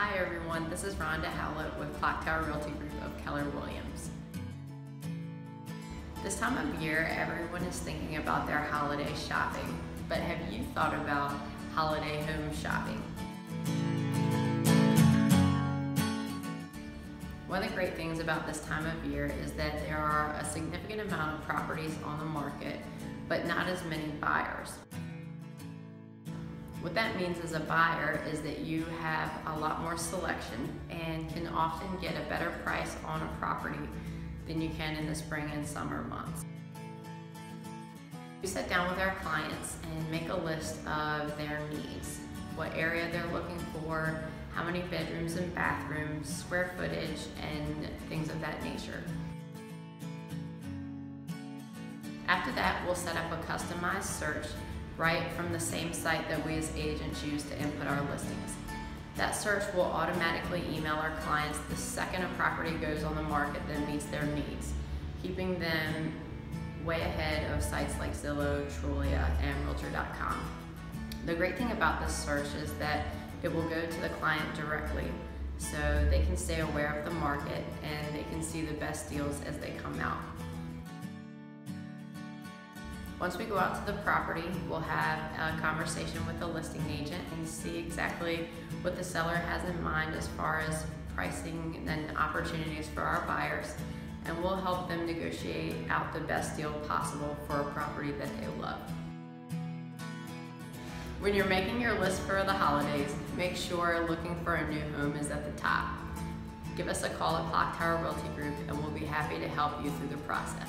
Hi everyone, this is Rhonda Howlett with Clocktower Realty Group of Keller Williams. This time of year, everyone is thinking about their holiday shopping, but have you thought about holiday home shopping? One of the great things about this time of year is that there are a significant amount of properties on the market, but not as many buyers. What that means as a buyer is that you have a lot more selection and can often get a better price on a property than you can in the spring and summer months. We sit down with our clients and make a list of their needs, what area they're looking for, how many bedrooms and bathrooms, square footage, and things of that nature. After that, we'll set up a customized search right from the same site that we as agents use to input our listings. That search will automatically email our clients the second a property goes on the market that meets their needs, keeping them way ahead of sites like Zillow, Trulia, and Realtor.com. The great thing about this search is that it will go to the client directly, so they can stay aware of the market and they can see the best deals as they come out. Once we go out to the property, we'll have a conversation with the listing agent and see exactly what the seller has in mind as far as pricing and opportunities for our buyers, and we'll help them negotiate out the best deal possible for a property that they love. When you're making your list for the holidays, make sure looking for a new home is at the top. Give us a call at Clocktower Realty Group and we'll be happy to help you through the process.